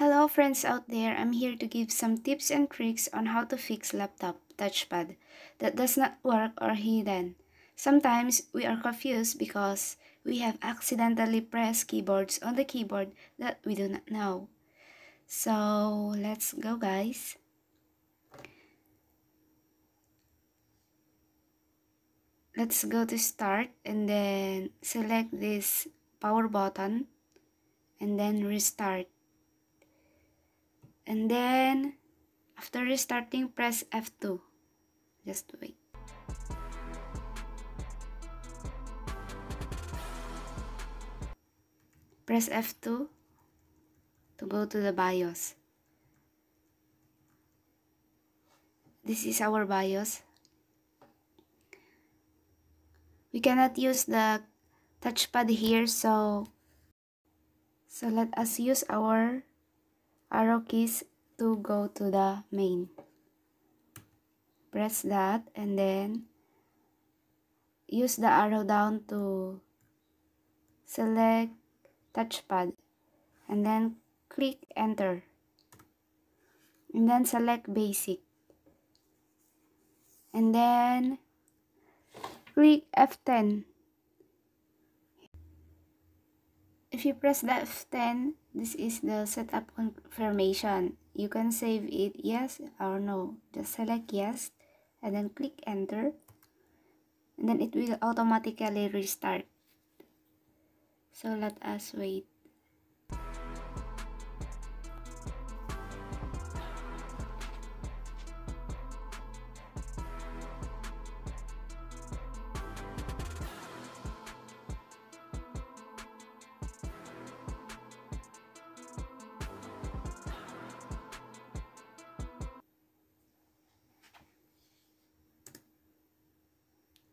Hello friends out there, I'm here to give some tips and tricks on how to fix laptop touchpad that does not work or hidden. Sometimes we are confused because we have accidentally pressed keyboards on the keyboard that we do not know. So let's go guys. Let's go to start and then select this power button and then restart. And then, after restarting, press F2. Just wait. Press F2 to go to the BIOS. This is our BIOS. We cannot use the touchpad here, so let us use our arrow keys to go to the main. Press that and then use the arrow down to select touchpad and then click enter and then select basic and then click F10. If you press the F10, this is the setup confirmation. You can save it yes or no. Just select yes and then click enter. And then it will automatically restart. So let us wait.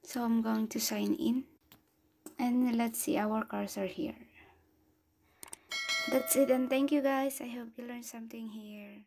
So I'm going to sign in and let's see our cursor here. That's it and thank you guys. I hope you learned something here.